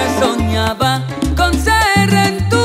sempre sognava con sé in